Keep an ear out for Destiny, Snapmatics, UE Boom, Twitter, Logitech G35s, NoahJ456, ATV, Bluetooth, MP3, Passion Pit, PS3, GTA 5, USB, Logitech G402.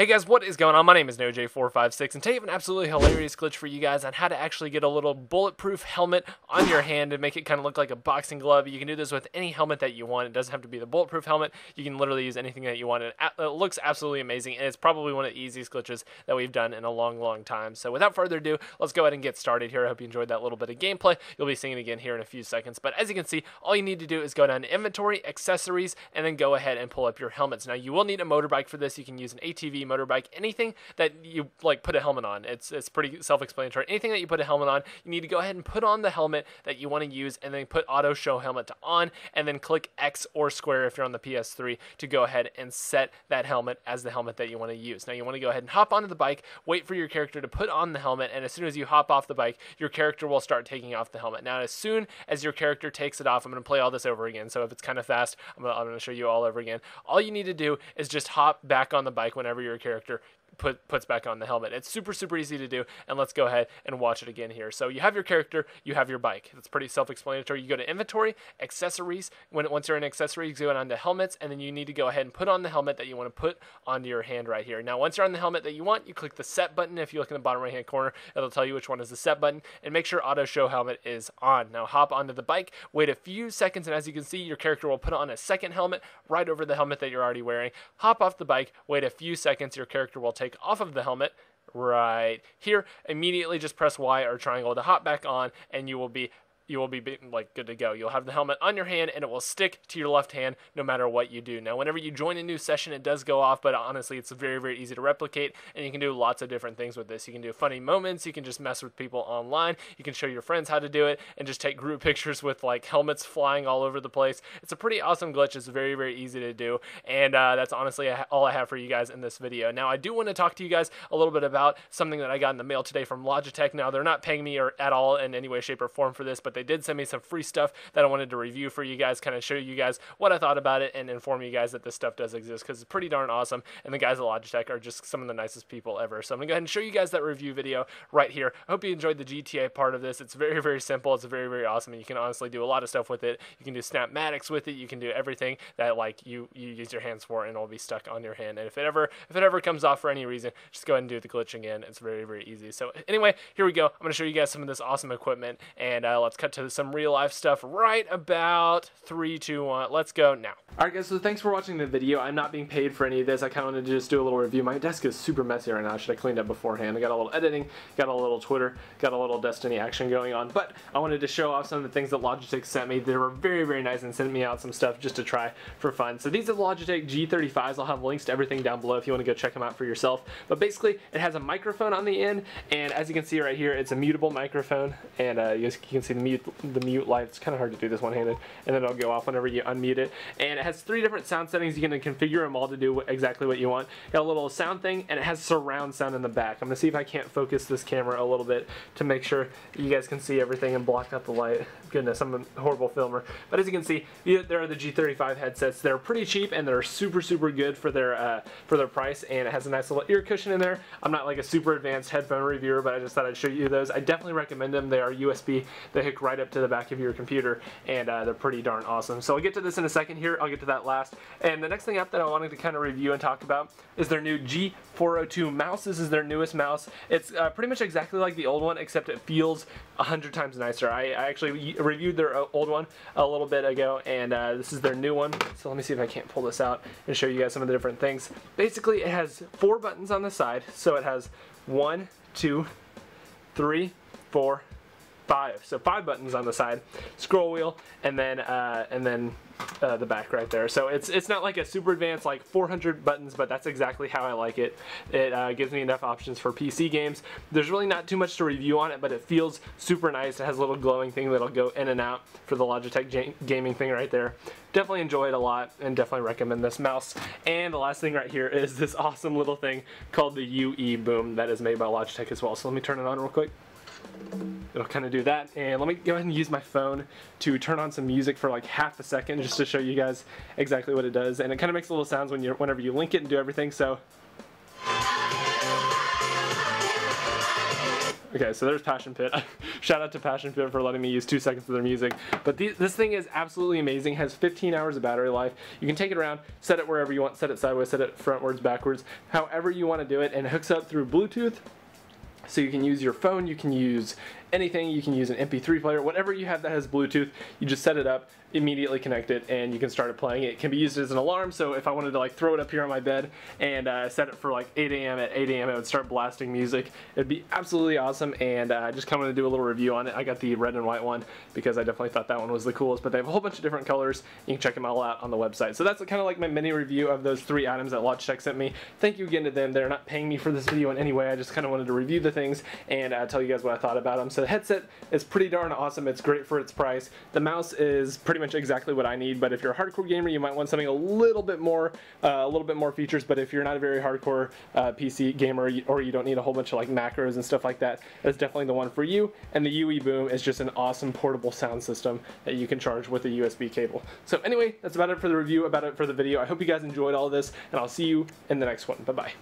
Hey guys, what is going on? My name is NoahJ456, and today I have an absolutely hilarious glitch for you guys on how to actually get a little bulletproof helmet on your hand and make it kind of look like a boxing glove. You can do this with any helmet that you want. It doesn't have to be the bulletproof helmet. You can literally use anything that you want. It looks absolutely amazing, and it's probably one of the easiest glitches that we've done in a long, long time. So without further ado, let's go ahead and get started here. I hope you enjoyed that little bit of gameplay. You'll be seeing it again here in a few seconds. But as you can see, all you need to do is go down to Inventory, Accessories, and then go ahead and pull up your helmets. Now, you will need a motorbike for this. You can use an ATV, motorbike, anything that you like put a helmet on. It's pretty self-explanatory. Anything that you put a helmet on, you need to go ahead and put on the helmet that you want to use, and then put auto show helmet to on, and then click X or square if you're on the PS3 to go ahead and set that helmet as the helmet that you want to use. Now you want to go ahead and hop onto the bike, wait for your character to put on the helmet, and as soon as you hop off the bike, your character will start taking off the helmet. Now as soon as your character takes it off, I'm going to play all this over again, so if it's kind of fast, I'm going to show you all over again. All you need to do is just hop back on the bike whenever you're your character puts back on the helmet. It's super easy to do, and let's go ahead and watch it again here. So you have your character, you have your bike. It's pretty self-explanatory. You go to Inventory, Accessories. Once you're in Accessories, you go on to Helmets, and then you need to go ahead and put on the helmet that you want to put onto your hand right here. Now, once you're on the helmet that you want, you click the Set button. If you look in the bottom right-hand corner, it'll tell you which one is the Set button, and make sure Auto Show Helmet is on. Now, hop onto the bike, wait a few seconds, and as you can see, your character will put on a second helmet right over the helmet that you're already wearing. Hop off the bike, wait a few seconds, your character will take off of the helmet right here. Immediately just press Y or triangle to hop back on, and you will be like good to go. You'll have the helmet on your hand, and it will stick to your left hand no matter what you do. Now, whenever you join a new session, it does go off, but honestly, it's very easy to replicate, and you can do lots of different things with this. You can do funny moments. You can just mess with people online. You can show your friends how to do it, and just take group pictures with like helmets flying all over the place. It's a pretty awesome glitch. It's very easy to do, and that's honestly all I have for you guys in this video. Now, I do want to talk to you guys a little bit about something that I got in the mail today from Logitech. Now, they're not paying me at all in any way, shape, or form for this, but they did send me some free stuff that I wanted to review for you guys, kind of show you guys what I thought about it and inform you guys that this stuff does exist, because it's pretty darn awesome, and the guys at Logitech are just some of the nicest people ever. So I'm going to go ahead and show you guys that review video right here. I hope you enjoyed the GTA part of this. It's very simple. It's very awesome, and you can honestly do a lot of stuff with it. You can do Snapmatics with it. You can do everything that like you use your hands for, and it'll be stuck on your hand. And if it ever comes off for any reason, just go ahead and do the glitch again. It's very easy. So anyway, here we go. I'm going to show you guys some of this awesome equipment, and let's cut to some real life stuff right about 3, 2, 1. Let's go now. All right guys, so thanks for watching the video. I'm not being paid for any of this. I kind of wanted to just do a little review. My desk is super messy right now. I should have cleaned up beforehand. I got a little editing, got a little Twitter, got a little Destiny action going on, but I wanted to show off some of the things that Logitech sent me. They were very nice and sent me out some stuff just to try for fun. So these are Logitech G35s. I'll have links to everything down below if you want to go check them out for yourself. But basically, it has a microphone on the end, and as you can see right here, it's a mutable microphone, and you can see the mute light. It's kind of hard to do this one-handed, and then it'll go off whenever you unmute it. And it has 3 different sound settings. You can configure them all to do exactly what you want. Got a little sound thing, and it has surround sound in the back. I'm gonna see if I can't focus this camera a little bit to make sure you guys can see everything and block out the light. Goodness, I'm a horrible filmer. But as you can see, there are the G35 headsets. They're pretty cheap, and they're super good for their price. And it has a nice little ear cushion in there. I'm not like a super advanced headphone reviewer, but I just thought I'd show you those. I definitely recommend them. They are USB. They hook right up to the back of your computer, and they're pretty darn awesome. So I'll get to this in a second here. I'll get to that last. And the next thing up that I wanted to kind of review and talk about is their new G402 mouse. This is their newest mouse. It's pretty much exactly like the old one, except it feels 100 times nicer. I actually reviewed their old one a little bit ago, and this is their new one. So let me see if I can't pull this out and show you guys some of the different things. Basically, it has 4 buttons on the side. So it has 1, 2, 3, 4, 5. So 5 buttons on the side, scroll wheel, and then the back right there. So it's not like a super advanced like 400 buttons, but that's exactly how I like it. It gives me enough options for PC games. There's really not too much to review on it, but it feels super nice. It has a little glowing thing that'll go in and out for the Logitech gaming thing right there. Definitely enjoy it a lot, and definitely recommend this mouse. And the last thing right here is this awesome little thing called the UE Boom that is made by Logitech as well. So let me turn it on real quick. It'll kind of do that, and let me go ahead and use my phone to turn on some music for like half a second just to show you guys exactly what it does. And it kind of makes little sounds when whenever you link it and do everything. So Okay, so there's Passion Pit. Shout out to Passion Pit for letting me use 2 seconds of their music. But this thing is absolutely amazing. It has 15 hours of battery life. You can take it around, set it wherever you want, set it sideways, set it frontwards, backwards, however you want to do it, and it hooks up through Bluetooth. So you can use your phone, you can use anything, you can use an MP3 player, whatever you have that has Bluetooth, you just set it up, immediately connect it, and you can start it playing. It can be used as an alarm, so if I wanted to like throw it up here on my bed and set it for like 8 a.m., at 8 a.m. it would start blasting music. It'd be absolutely awesome, and I just kind of want to do a little review on it. I got the red and white one because I definitely thought that one was the coolest, but they have a whole bunch of different colors. You can check them all out on the website. So that's kind of like my mini review of those three items that Logitech sent me. Thank you again to them. They're not paying me for this video in any way. I just kind of wanted to review the things and tell you guys what I thought about them. So the headset is pretty darn awesome. It's great for its price. The mouse is pretty much exactly what I need, but if you're a hardcore gamer, you might want something a little bit more features. But if you're not a very hardcore PC gamer, or you don't need a whole bunch of like macros and stuff like that, that's definitely the one for you. And the UE Boom is just an awesome portable sound system that you can charge with a USB cable. So anyway, that's about it for the review, about it for the video. I hope you guys enjoyed all of this, and I'll see you in the next one. Bye bye.